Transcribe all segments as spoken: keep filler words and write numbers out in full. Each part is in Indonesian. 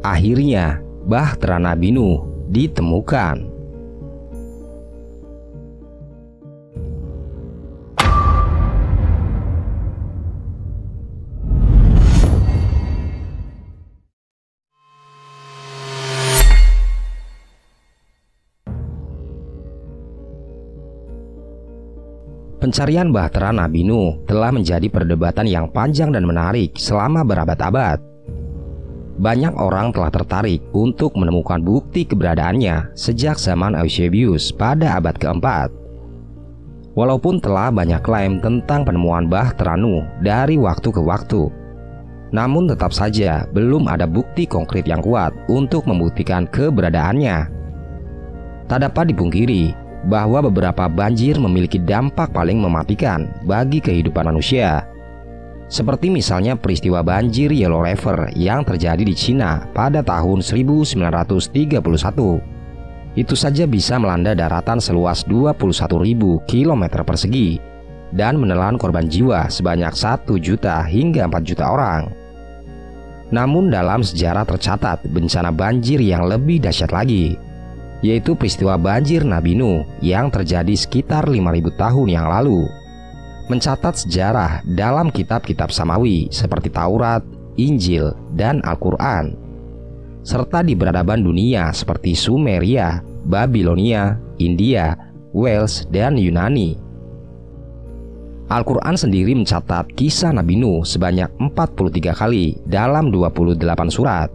Akhirnya, bahtera Nabi Nuh ditemukan. Pencarian bahtera Nabi Nuh telah menjadi perdebatan yang panjang dan menarik selama berabad-abad. Banyak orang telah tertarik untuk menemukan bukti keberadaannya sejak zaman Eusebius pada abad keempat. Walaupun telah banyak klaim tentang penemuan bahtera Nuh dari waktu ke waktu, namun tetap saja belum ada bukti konkret yang kuat untuk membuktikan keberadaannya. Tak dapat dipungkiri bahwa beberapa banjir memiliki dampak paling mematikan bagi kehidupan manusia, seperti misalnya peristiwa banjir Yellow River yang terjadi di Cina pada tahun seribu sembilan ratus tiga puluh satu. Itu saja bisa melanda daratan seluas dua puluh satu ribu kilometer persegi dan menelan korban jiwa sebanyak satu juta hingga empat juta orang. Namun dalam sejarah tercatat bencana banjir yang lebih dahsyat lagi, yaitu peristiwa banjir Nabi Nuh yang terjadi sekitar lima ribu tahun yang lalu. Mencatat sejarah dalam kitab-kitab samawi seperti Taurat, Injil, dan Al-Quran, serta di peradaban dunia seperti Sumeria, Babilonia, India, Wales, dan Yunani. Al-Quran sendiri mencatat kisah Nabi Nuh sebanyak empat puluh tiga kali dalam dua puluh delapan surat.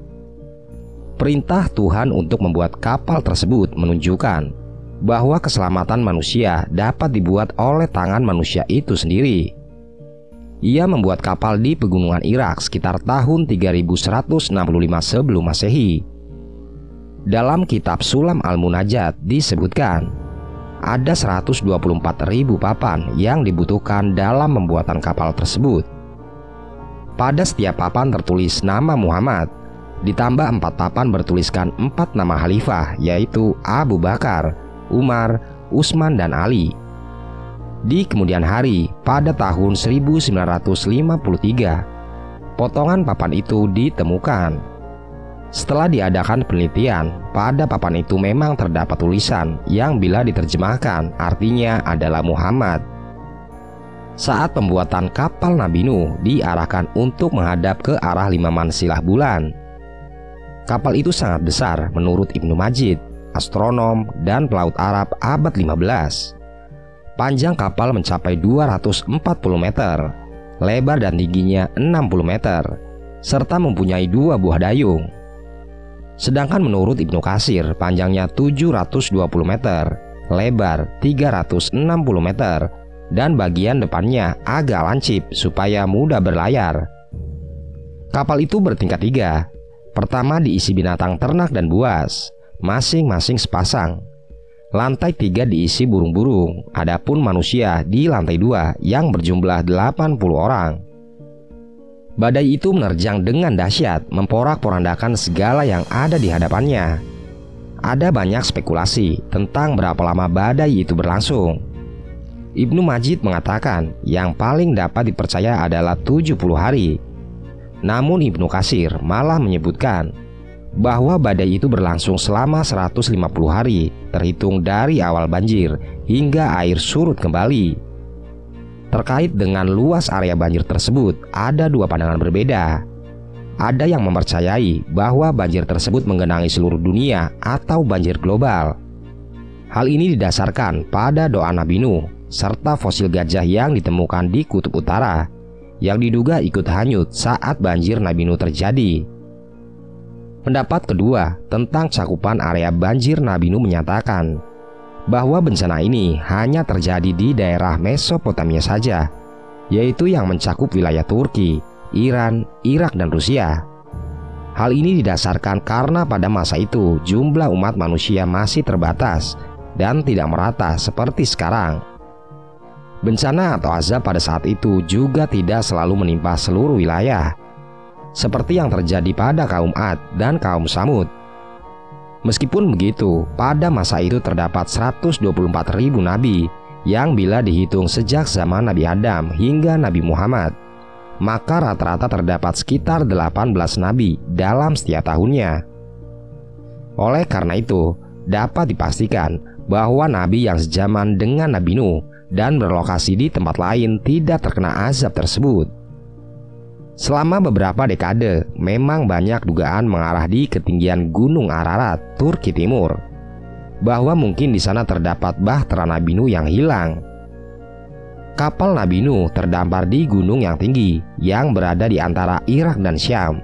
Perintah Tuhan untuk membuat kapal tersebut menunjukkan bahwa keselamatan manusia dapat dibuat oleh tangan manusia itu sendiri. Ia membuat kapal di pegunungan Irak sekitar tahun tiga ribu seratus enam puluh lima sebelum Masehi. Dalam kitab Sulam Al-Munajat disebutkan ada seratus dua puluh empat ribu papan yang dibutuhkan dalam pembuatan kapal tersebut. Pada setiap papan tertulis nama Muhammad, ditambah empat papan bertuliskan empat nama khalifah, yaitu Abu Bakar, Umar, Usman, dan Ali. Di kemudian hari, pada tahun seribu sembilan ratus lima puluh tiga, potongan papan itu ditemukan. Setelah diadakan penelitian, pada papan itu memang terdapat tulisan yang bila diterjemahkan artinya adalah Muhammad. Saat pembuatan kapal Nabi Nuh diarahkan untuk menghadap ke arah limaman silah bulan. Kapal itu sangat besar menurut Ibnu Majid, astronom dan pelaut Arab abad lima belas. Panjang kapal mencapai dua ratus empat puluh meter, lebar dan tingginya enam puluh meter, serta mempunyai dua buah dayung. Sedangkan menurut Ibnu Kasir, panjangnya tujuh ratus dua puluh meter, lebar tiga ratus enam puluh meter, dan bagian depannya agak lancip supaya mudah berlayar. Kapal itu bertingkat tiga. Pertama diisi binatang ternak dan buas, masing-masing sepasang. Lantai tiga diisi burung-burung, adapun manusia di lantai dua yang berjumlah delapan puluh orang. Badai itu menerjang dengan dahsyat, memporak-porandakan segala yang ada di hadapannya. Ada banyak spekulasi tentang berapa lama badai itu berlangsung. Ibnu Majid mengatakan yang paling dapat dipercaya adalah tujuh puluh hari. Namun Ibnu Kasir malah menyebutkan bahwa badai itu berlangsung selama seratus lima puluh hari terhitung dari awal banjir hingga air surut kembali. Terkait dengan luas area banjir tersebut ada dua pandangan berbeda. Ada yang mempercayai bahwa banjir tersebut menggenangi seluruh dunia atau banjir global. Hal ini didasarkan pada doa Nabi Nuh serta fosil gajah yang ditemukan di Kutub Utara yang diduga ikut hanyut saat banjir Nabi Nuh terjadi. Pendapat kedua tentang cakupan area banjir Nabi Nuh menyatakan bahwa bencana ini hanya terjadi di daerah Mesopotamia saja, yaitu yang mencakup wilayah Turki, Iran, Irak, dan Rusia. Hal ini didasarkan karena pada masa itu jumlah umat manusia masih terbatas dan tidak merata seperti sekarang. Bencana atau azab pada saat itu juga tidak selalu menimpa seluruh wilayah, seperti yang terjadi pada kaum Ad dan kaum Samud. Meskipun begitu, pada masa itu terdapat seratus dua puluh empat ribu nabi yang bila dihitung sejak zaman Nabi Adam hingga Nabi Muhammad maka rata-rata terdapat sekitar delapan belas nabi dalam setiap tahunnya. Oleh karena itu, dapat dipastikan bahwa nabi yang sejaman dengan Nabi Nuh dan berlokasi di tempat lain tidak terkena azab tersebut. Selama beberapa dekade, memang banyak dugaan mengarah di ketinggian Gunung Ararat, Turki Timur, bahwa mungkin di sana terdapat bahtera Nabi Nuh yang hilang. Kapal Nabi Nuh terdampar di gunung yang tinggi yang berada di antara Irak dan Syam.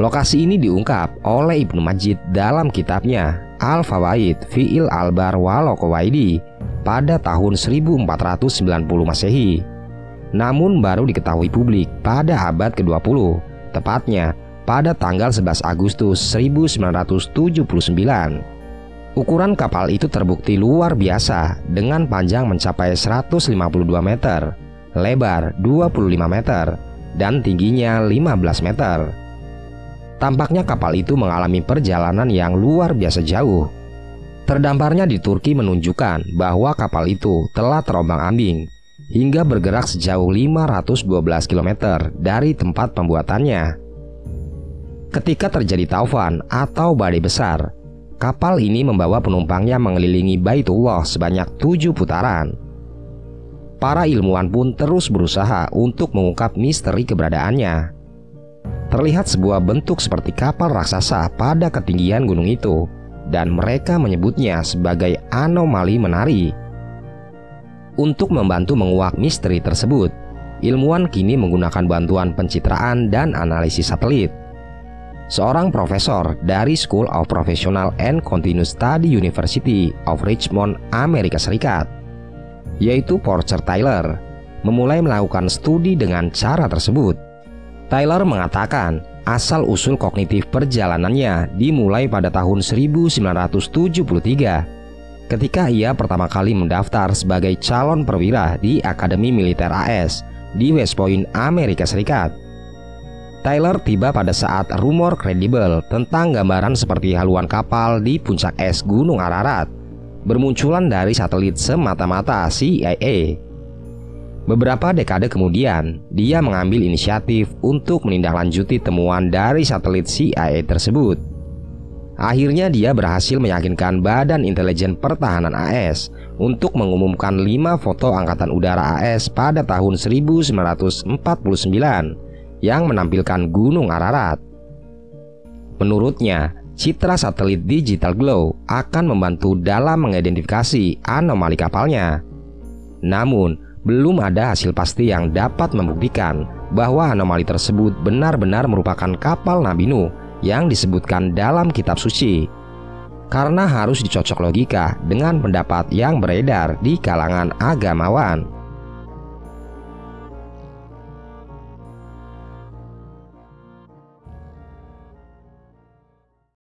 Lokasi ini diungkap oleh Ibnu Majid dalam kitabnya Al-Fawaid fi'il Albar Walokowaidi pada tahun seribu empat ratus sembilan puluh Masehi. Namun baru diketahui publik pada abad ke dua puluh, tepatnya pada tanggal sebelas Agustus seribu sembilan ratus tujuh puluh sembilan. Ukuran kapal itu terbukti luar biasa dengan panjang mencapai seratus lima puluh dua meter, lebar dua puluh lima meter, dan tingginya lima belas meter. Tampaknya kapal itu mengalami perjalanan yang luar biasa jauh. Terdamparnya di Turki menunjukkan bahwa kapal itu telah terombang-ambing hingga bergerak sejauh lima ratus dua belas kilometer dari tempat pembuatannya. Ketika terjadi taufan atau badai besar, kapal ini membawa penumpangnya mengelilingi Baitullah sebanyak tujuh putaran. Para ilmuwan pun terus berusaha untuk mengungkap misteri keberadaannya. Terlihat sebuah bentuk seperti kapal raksasa pada ketinggian gunung itu, dan mereka menyebutnya sebagai anomali menari. Untuk membantu menguak misteri tersebut, ilmuwan kini menggunakan bantuan pencitraan dan analisis satelit. Seorang profesor dari School of Professional and Continuous Study University of Richmond, Amerika Serikat, yaitu Porcher Taylor, memulai melakukan studi dengan cara tersebut. Taylor mengatakan asal-usul kognitif perjalanannya dimulai pada tahun seribu sembilan ratus tujuh puluh tiga. Ketika ia pertama kali mendaftar sebagai calon perwira di Akademi Militer A S di West Point, Amerika Serikat. Taylor tiba pada saat rumor kredibel tentang gambaran seperti haluan kapal di puncak es Gunung Ararat bermunculan dari satelit semata-mata C I A. Beberapa dekade kemudian, dia mengambil inisiatif untuk menindaklanjuti temuan dari satelit C I A tersebut. Akhirnya dia berhasil meyakinkan Badan Intelijen Pertahanan A S untuk mengumumkan lima foto Angkatan Udara A S pada tahun seribu sembilan ratus empat puluh sembilan yang menampilkan Gunung Ararat. Menurutnya, citra satelit Digital Glow akan membantu dalam mengidentifikasi anomali kapalnya. Namun, belum ada hasil pasti yang dapat membuktikan bahwa anomali tersebut benar-benar merupakan kapal Nabi Nuh yang disebutkan dalam kitab suci, karena harus dicocok logika dengan pendapat yang beredar di kalangan agamawan.